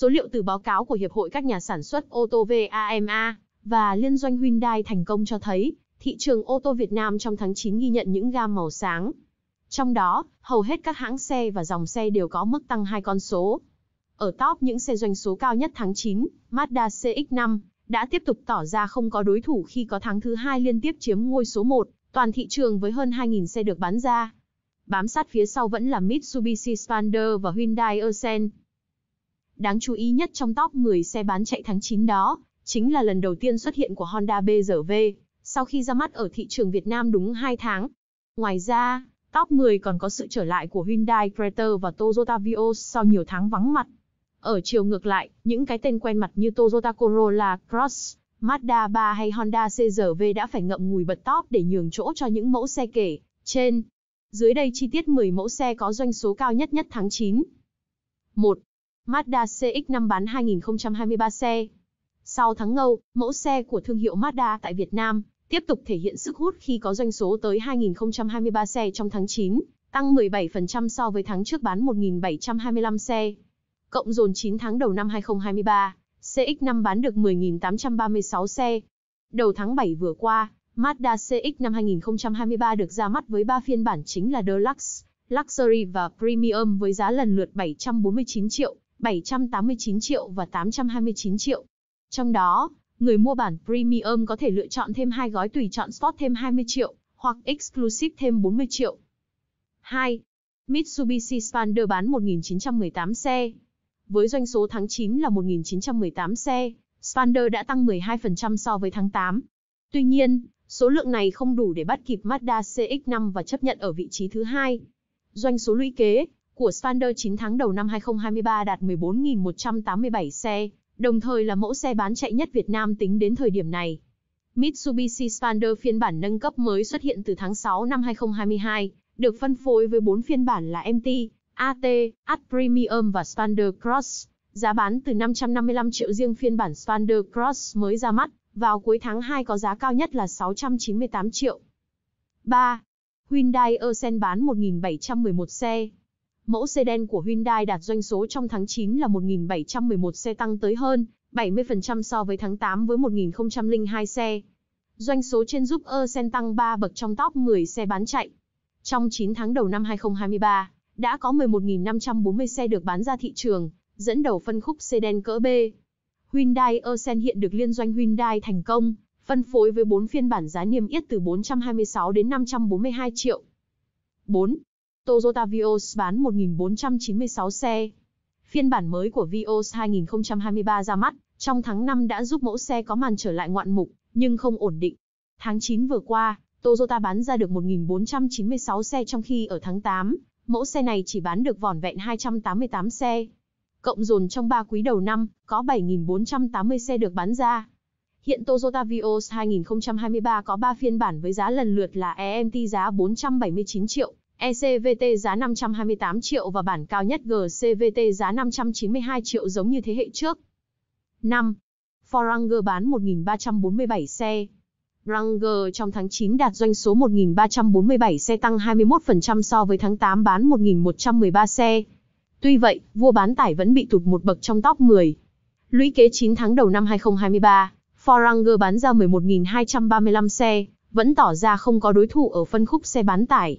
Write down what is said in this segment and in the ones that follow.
Số liệu từ báo cáo của Hiệp hội các nhà sản xuất ô tô VAMA và liên doanh Hyundai Thành Công cho thấy, thị trường ô tô Việt Nam trong tháng 9 ghi nhận những gam màu sáng. Trong đó, hầu hết các hãng xe và dòng xe đều có mức tăng 2 con số. Ở top những xe doanh số cao nhất tháng 9, Mazda CX-5 đã tiếp tục tỏ ra không có đối thủ khi có tháng thứ 2 liên tiếp chiếm ngôi số 1 toàn thị trường với hơn 2.000 xe được bán ra. Bám sát phía sau vẫn là Mitsubishi Xpander và Hyundai Ersen. Đáng chú ý nhất trong top 10 xe bán chạy tháng 9 đó, chính là lần đầu tiên xuất hiện của Honda BR-V, sau khi ra mắt ở thị trường Việt Nam đúng 2 tháng. Ngoài ra, top 10 còn có sự trở lại của Hyundai Creta và Toyota Vios sau nhiều tháng vắng mặt. Ở chiều ngược lại, những cái tên quen mặt như Toyota Corolla Cross, Mazda 3 hay Honda CR-V đã phải ngậm ngùi bật top để nhường chỗ cho những mẫu xe kể trên. Dưới đây chi tiết 10 mẫu xe có doanh số cao nhất tháng 9. 1. Mazda CX-5 bán 2023 xe. Sau tháng Ngâu, mẫu xe của thương hiệu Mazda tại Việt Nam tiếp tục thể hiện sức hút khi có doanh số tới 2023 xe trong tháng 9, tăng 17% so với tháng trước bán 1.725 xe. Cộng dồn 9 tháng đầu năm 2023, CX-5 bán được 10.836 xe. Đầu tháng 7 vừa qua, Mazda CX-5 2023 được ra mắt với 3 phiên bản chính là Deluxe, Luxury và Premium với giá lần lượt 749 triệu, 789 triệu và 829 triệu. Trong đó, người mua bản Premium có thể lựa chọn thêm 2 gói tùy chọn Sport thêm 20 triệu, hoặc Exclusive thêm 40 triệu. 2. Mitsubishi Xpander bán 1.918 xe. Với doanh số tháng 9 là 1.918 xe, Xpander đã tăng 12% so với tháng 8. Tuy nhiên, số lượng này không đủ để bắt kịp Mazda CX-5 và chấp nhận ở vị trí thứ 2. Doanh số lũy kế của Xpander 9 tháng đầu năm 2023 đạt 14.187 xe, đồng thời là mẫu xe bán chạy nhất Việt Nam tính đến thời điểm này. Mitsubishi Xpander phiên bản nâng cấp mới xuất hiện từ tháng 6 năm 2022, được phân phối với 4 phiên bản là MT, AT, AT Premium và Xpander Cross, giá bán từ 555 triệu. Riêng phiên bản Xpander Cross mới ra mắt vào cuối tháng 2 có giá cao nhất là 698 triệu. 3. Hyundai Ersen bán 1.711 xe. Mẫu sedan của Hyundai đạt doanh số trong tháng 9 là 1.711 xe, tăng tới hơn 70% so với tháng 8 với 1.002 xe. Doanh số trên giúp Ersen tăng 3 bậc trong top 10 xe bán chạy. Trong 9 tháng đầu năm 2023, đã có 11.540 xe được bán ra thị trường, dẫn đầu phân khúc sedan cỡ B. Hyundai Ersen hiện được liên doanh Hyundai Thành Công phân phối với 4 phiên bản giá niêm yết từ 426 đến 542 triệu. 4. Toyota Vios bán 1.496 xe. Phiên bản mới của Vios 2023 ra mắt trong tháng 5 đã giúp mẫu xe có màn trở lại ngoạn mục, nhưng không ổn định. Tháng 9 vừa qua, Toyota bán ra được 1.496 xe, trong khi ở tháng 8, mẫu xe này chỉ bán được vỏn vẹn 288 xe. Cộng dồn trong 3 quý đầu năm, có 7.480 xe được bán ra. Hiện Toyota Vios 2023 có 3 phiên bản với giá lần lượt là EMT giá 479 triệu, ECVT giá 528 triệu và bản cao nhất GCVT giá 592 triệu, giống như thế hệ trước. 5. Ford Ranger bán 1.347 xe. Ranger trong tháng 9 đạt doanh số 1.347 xe, tăng 21% so với tháng 8 bán 1.113 xe. Tuy vậy, vua bán tải vẫn bị tụt một bậc trong top 10. Lũy kế 9 tháng đầu năm 2023, Ford Ranger bán ra 11.235 xe, vẫn tỏ ra không có đối thủ ở phân khúc xe bán tải.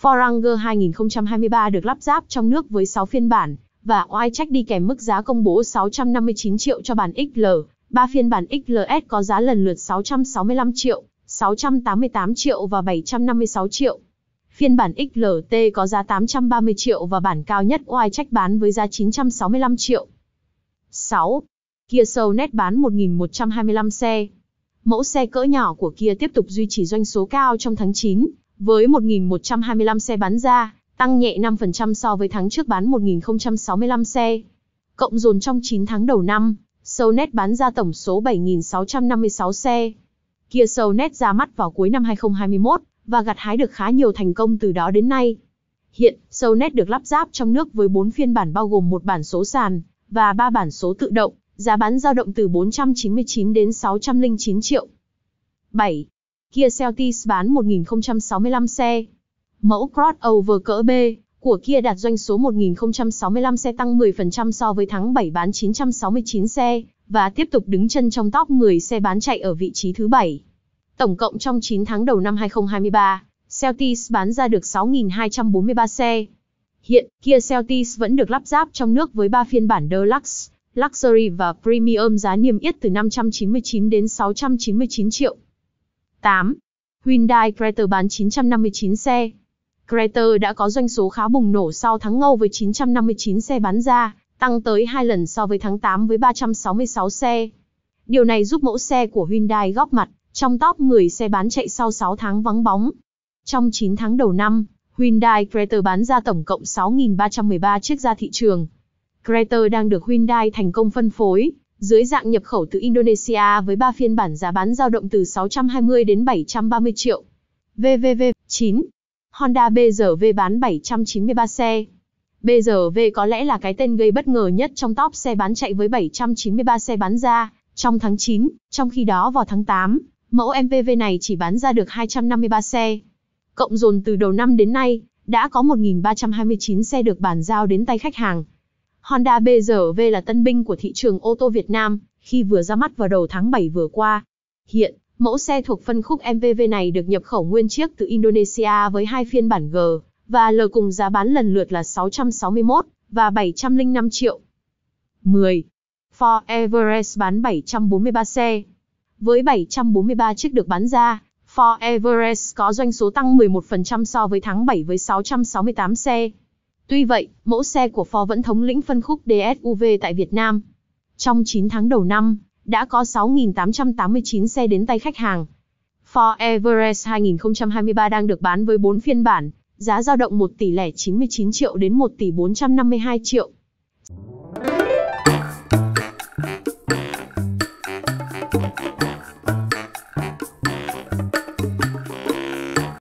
Ford Ranger 2023 được lắp ráp trong nước với 6 phiên bản, và oai trách đi kèm mức giá công bố 659 triệu cho bản XL, 3 phiên bản XLS có giá lần lượt 665 triệu, 688 triệu và 756 triệu. Phiên bản XLT có giá 830 triệu và bản cao nhất oai trách bán với giá 965 triệu. 6. Kia Sonet bán 1.125 xe. Mẫu xe cỡ nhỏ của Kia tiếp tục duy trì doanh số cao trong tháng 9, với 1.125 xe bán ra, tăng nhẹ 5% so với tháng trước bán 1.065 xe. Cộng dồn trong 9 tháng đầu năm, Sonet bán ra tổng số 7.656 xe. Kia Sonet ra mắt vào cuối năm 2021, và gặt hái được khá nhiều thành công từ đó đến nay. Hiện, Sonet được lắp ráp trong nước với 4 phiên bản bao gồm 1 bản số sàn và 3 bản số tự động, giá bán dao động từ 499 đến 609 triệu. 7. Kia Seltos bán 1.065 xe. Mẫu crossover cỡ B của Kia đạt doanh số 1.065 xe, tăng 10% so với tháng 7 bán 969 xe, và tiếp tục đứng chân trong top 10 xe bán chạy ở vị trí thứ 7. Tổng cộng trong 9 tháng đầu năm 2023, Seltos bán ra được 6.243 xe. Hiện, Kia Seltos vẫn được lắp ráp trong nước với 3 phiên bản Deluxe, Luxury và Premium giá niêm yết từ 599 đến 699 triệu. 8. Hyundai Creta bán 959 xe. Creta đã có doanh số khá bùng nổ sau tháng Ngâu với 959 xe bán ra, tăng tới 2 lần so với tháng 8 với 366 xe. Điều này giúp mẫu xe của Hyundai góp mặt trong top 10 xe bán chạy sau 6 tháng vắng bóng. Trong 9 tháng đầu năm, Hyundai Creta bán ra tổng cộng 6.313 chiếc ra thị trường. Creta đang được Hyundai thành công phân phối dưới dạng nhập khẩu từ Indonesia với 3 phiên bản giá bán dao động từ 620 đến 730 triệu. VVV 9. Honda BR-V bán 793 xe. BR-V có lẽ là cái tên gây bất ngờ nhất trong top xe bán chạy với 793 xe bán ra trong tháng 9, trong khi đó vào tháng 8, mẫu MPV này chỉ bán ra được 253 xe. Cộng dồn từ đầu năm đến nay, đã có 1.329 xe được bàn giao đến tay khách hàng. Honda BR-V là tân binh của thị trường ô tô Việt Nam, khi vừa ra mắt vào đầu tháng 7 vừa qua. Hiện, mẫu xe thuộc phân khúc MPV này được nhập khẩu nguyên chiếc từ Indonesia với 2 phiên bản G và L cùng giá bán lần lượt là 661 và 705 triệu. 10. Ford Everest bán 743 xe. Với 743 chiếc được bán ra, Ford Everest có doanh số tăng 11% so với tháng 7 với 668 xe. Tuy vậy, mẫu xe của Ford vẫn thống lĩnh phân khúc DSUV tại Việt Nam. Trong 9 tháng đầu năm, đã có 6.889 xe đến tay khách hàng. Ford Everest 2023 đang được bán với 4 phiên bản, giá dao động 1,099 triệu đến 1,452 triệu.